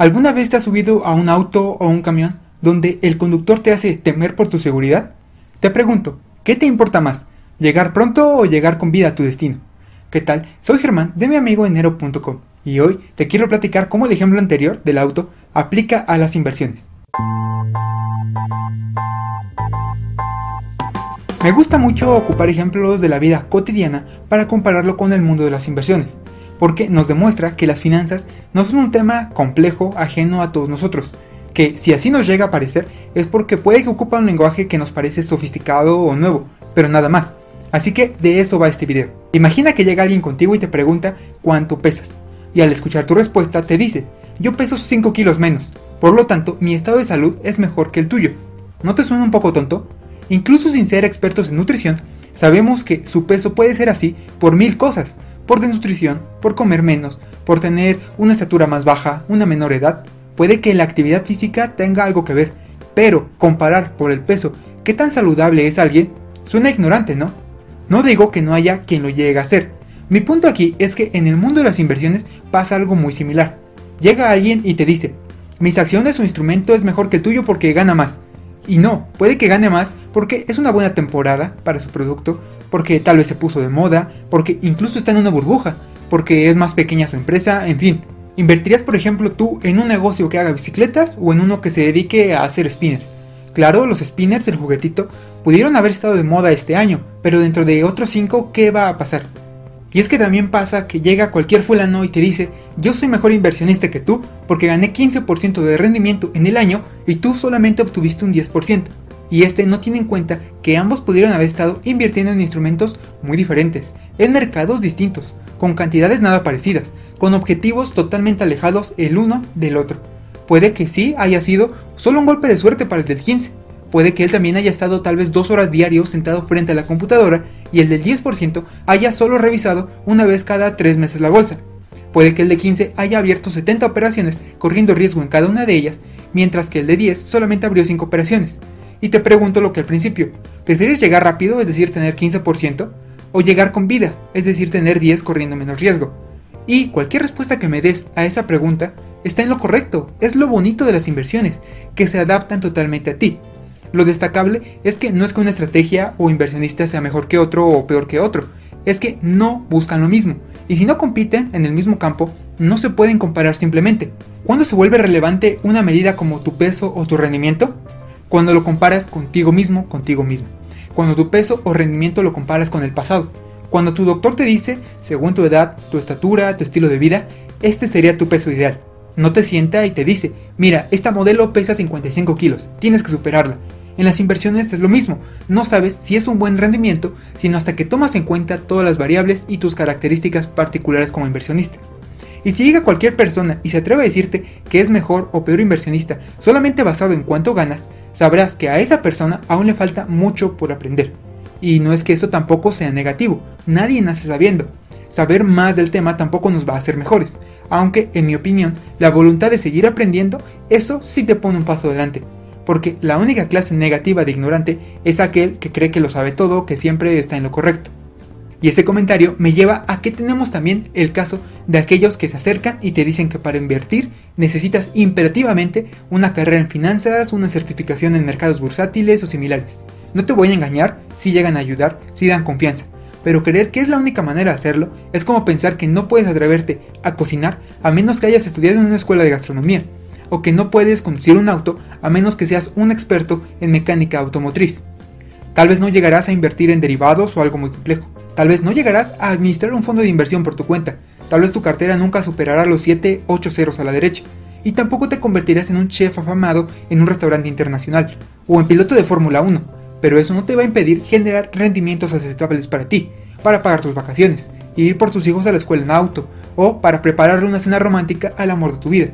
¿Alguna vez te has subido a un auto o un camión donde el conductor te hace temer por tu seguridad? Te pregunto, ¿qué te importa más? ¿Llegar pronto o llegar con vida a tu destino? ¿Qué tal? Soy Germán de miamigodinero.com y hoy te quiero platicar cómo el ejemplo anterior del auto aplica a las inversiones. Me gusta mucho ocupar ejemplos de la vida cotidiana para compararlo con el mundo de las inversiones, porque nos demuestra que las finanzas no son un tema complejo ajeno a todos nosotros, que si así nos llega a parecer es porque puede que ocupa un lenguaje que nos parece sofisticado o nuevo, pero nada más. Así que de eso va este video. Imagina que llega alguien contigo y te pregunta cuánto pesas, y al escuchar tu respuesta te dice, yo peso 5 kilos menos, por lo tanto mi estado de salud es mejor que el tuyo. ¿No te suena un poco tonto? Incluso sin ser expertos en nutrición, sabemos que su peso puede ser así por mil cosas, por desnutrición, por comer menos, por tener una estatura más baja, una menor edad, puede que la actividad física tenga algo que ver, pero comparar por el peso qué tan saludable es alguien suena ignorante, ¿no? No digo que no haya quien lo llegue a hacer, mi punto aquí es que en el mundo de las inversiones pasa algo muy similar, llega alguien y te dice, mis acciones o instrumento es mejor que el tuyo porque gana más, y no, puede que gane más porque es una buena temporada para su producto, porque tal vez se puso de moda, porque incluso está en una burbuja, porque es más pequeña su empresa, en fin. ¿Invertirías por ejemplo tú en un negocio que haga bicicletas o en uno que se dedique a hacer spinners? Claro, los spinners, el juguetito, pudieron haber estado de moda este año, pero dentro de otros 5, ¿qué va a pasar? Y es que también pasa que llega cualquier fulano y te dice, yo soy mejor inversionista que tú porque gané 15% de rendimiento en el año y tú solamente obtuviste un 10%. Y este no tiene en cuenta que ambos pudieron haber estado invirtiendo en instrumentos muy diferentes, en mercados distintos, con cantidades nada parecidas, con objetivos totalmente alejados el uno del otro. Puede que sí haya sido solo un golpe de suerte para el del 15, puede que él también haya estado tal vez 2 horas diarios sentado frente a la computadora y el del 10% haya solo revisado una vez cada 3 meses la bolsa. Puede que el de 15 haya abierto 70 operaciones corriendo riesgo en cada una de ellas, mientras que el de 10 solamente abrió 5 operaciones. Y te pregunto lo que al principio, ¿prefieres llegar rápido, es decir tener 15%? ¿O llegar con vida, es decir tener 10 corriendo menos riesgo? Y cualquier respuesta que me des a esa pregunta está en lo correcto, es lo bonito de las inversiones, que se adaptan totalmente a ti. Lo destacable es que no es que una estrategia o inversionista sea mejor que otro o peor que otro, es que no buscan lo mismo, y si no compiten en el mismo campo, no se pueden comparar simplemente. ¿Cuándo se vuelve relevante una medida como tu peso o tu rendimiento? Cuando lo comparas contigo mismo, cuando tu peso o rendimiento lo comparas con el pasado, cuando tu doctor te dice, según tu edad, tu estatura, tu estilo de vida, este sería tu peso ideal, no te sienta y te dice, mira, esta modelo pesa 55 kilos, tienes que superarla. En las inversiones es lo mismo, no sabes si es un buen rendimiento, sino hasta que tomas en cuenta todas las variables y tus características particulares como inversionista. Y si llega cualquier persona y se atreve a decirte que es mejor o peor inversionista solamente basado en cuánto ganas, sabrás que a esa persona aún le falta mucho por aprender. Y no es que eso tampoco sea negativo, nadie nace sabiendo. Saber más del tema tampoco nos va a hacer mejores, aunque en mi opinión la voluntad de seguir aprendiendo, eso sí te pone un paso adelante. Porque la única clase negativa de ignorante es aquel que cree que lo sabe todo, que siempre está en lo correcto. Y ese comentario me lleva a que tenemos también el caso de aquellos que se acercan y te dicen que para invertir necesitas imperativamente una carrera en finanzas, una certificación en mercados bursátiles o similares. No te voy a engañar, sí llegan a ayudar, sí dan confianza, pero creer que es la única manera de hacerlo es como pensar que no puedes atreverte a cocinar a menos que hayas estudiado en una escuela de gastronomía, o que no puedes conducir un auto a menos que seas un experto en mecánica automotriz. Tal vez no llegarás a invertir en derivados o algo muy complejo. Tal vez no llegarás a administrar un fondo de inversión por tu cuenta, tal vez tu cartera nunca superará los 7-8 ceros a la derecha, y tampoco te convertirás en un chef afamado en un restaurante internacional, o en piloto de Fórmula 1, pero eso no te va a impedir generar rendimientos aceptables para ti, para pagar tus vacaciones, ir por tus hijos a la escuela en auto, o para prepararle una cena romántica al amor de tu vida.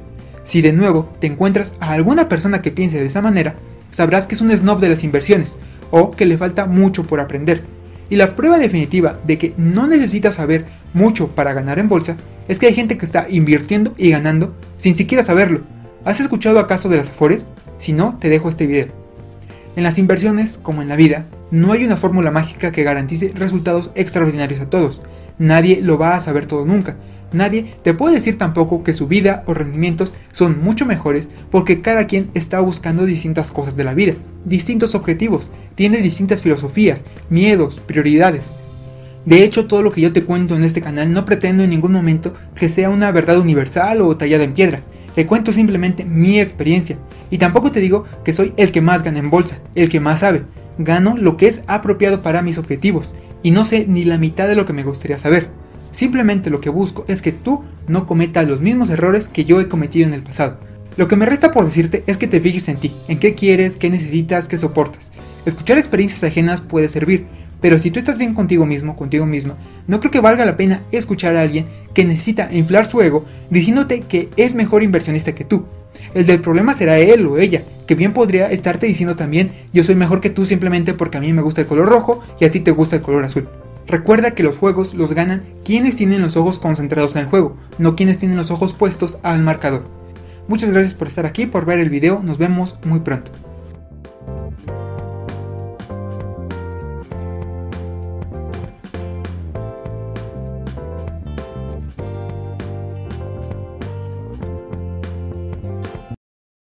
Si de nuevo te encuentras a alguna persona que piense de esa manera, sabrás que es un snob de las inversiones, o que le falta mucho por aprender. Y la prueba definitiva de que no necesitas saber mucho para ganar en bolsa es que hay gente que está invirtiendo y ganando sin siquiera saberlo. ¿Has escuchado acaso de las Afores? Si no, te dejo este video. En las inversiones, como en la vida, no hay una fórmula mágica que garantice resultados extraordinarios a todos. Nadie lo va a saber todo nunca. Nadie te puede decir tampoco que su vida o rendimientos son mucho mejores, porque cada quien está buscando distintas cosas de la vida, distintos objetivos, tiene distintas filosofías, miedos, prioridades. De hecho, todo lo que yo te cuento en este canal no pretendo en ningún momento que sea una verdad universal o tallada en piedra. Te cuento simplemente mi experiencia, y tampoco te digo que soy el que más gana en bolsa, el que más sabe. Gano lo que es apropiado para mis objetivos, y no sé ni la mitad de lo que me gustaría saber. Simplemente lo que busco es que tú no cometas los mismos errores que yo he cometido en el pasado. Lo que me resta por decirte es que te fijes en ti, en qué quieres, qué necesitas, qué soportas. Escuchar experiencias ajenas puede servir, pero si tú estás bien contigo mismo, contigo misma, no creo que valga la pena escuchar a alguien que necesita inflar su ego diciéndote que es mejor inversionista que tú. El del problema será él o ella, que bien podría estarte diciendo también yo soy mejor que tú simplemente porque a mí me gusta el color rojo y a ti te gusta el color azul. Recuerda que los juegos los ganan quienes tienen los ojos concentrados en el juego, no quienes tienen los ojos puestos al marcador. Muchas gracias por estar aquí, por ver el video, nos vemos muy pronto.